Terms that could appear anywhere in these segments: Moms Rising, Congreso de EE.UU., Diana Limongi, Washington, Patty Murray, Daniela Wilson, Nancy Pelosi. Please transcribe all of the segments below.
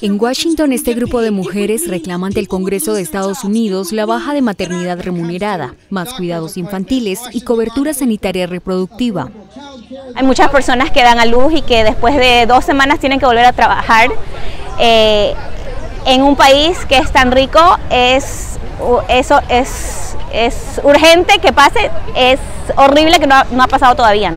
En Washington, este grupo de mujeres reclama ante el Congreso de Estados Unidos la baja de maternidad remunerada, más cuidados infantiles y cobertura sanitaria reproductiva. Hay muchas personas que dan a luz y que después de 2 semanas tienen que volver a trabajar. En un país que es tan rico, es urgente que pase, es horrible que no ha pasado todavía.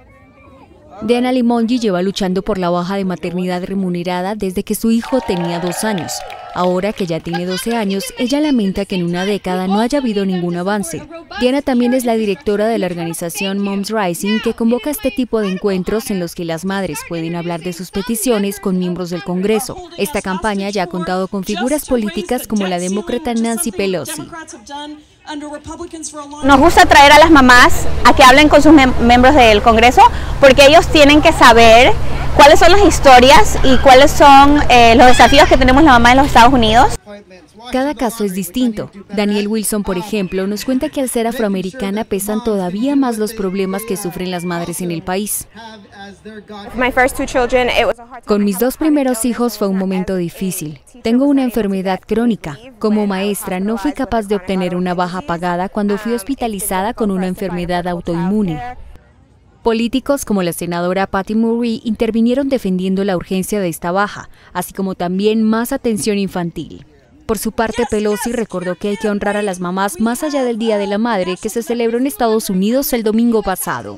Diana Limongi lleva luchando por la baja de maternidad remunerada desde que su hijo tenía 2 años. Ahora que ya tiene 12 años, ella lamenta que en una década no haya habido ningún avance. Diana también es la directora de la organización Moms Rising, que convoca este tipo de encuentros en los que las madres pueden hablar de sus peticiones con miembros del Congreso. Esta campaña ya ha contado con figuras políticas como la demócrata Nancy Pelosi. Nos gusta traer a las mamás a que hablen con sus miembros del Congreso, porque ellos tienen que saber cuáles son las historias y cuáles son los desafíos que tenemos las mamás en los Estados Unidos. Cada caso es distinto. Daniela Wilson, por ejemplo, nos cuenta que al ser afroamericana pesan todavía más los problemas que sufren las madres en el país. Con mis 2 primeros hijos fue un momento difícil. Tengo una enfermedad crónica. Como maestra no fui capaz de obtener una baja pagada cuando fui hospitalizada con una enfermedad autoinmune. Políticos como la senadora Patty Murray intervinieron defendiendo la urgencia de esta baja, así como también más atención infantil. Por su parte, Pelosi recordó que hay que honrar a las mamás más allá del Día de la Madre, que se celebró en Estados Unidos el domingo pasado.